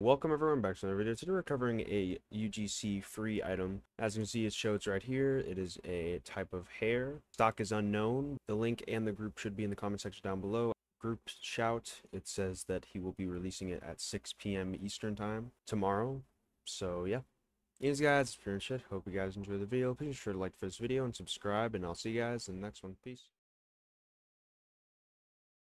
Welcome everyone back to another video. Today we're covering a UGC free item. As you can see, it shows right here. It is a type of hair. Stock is unknown. The link and the group should be in the comment section down below. Group shout, it says that he will be releasing it at 6 PM Eastern time tomorrow. So yeah. Anyways guys, if you're interested, hope you guys enjoy the video. Please be sure to like for this video and subscribe, and I'll see you guys in the next one. Peace.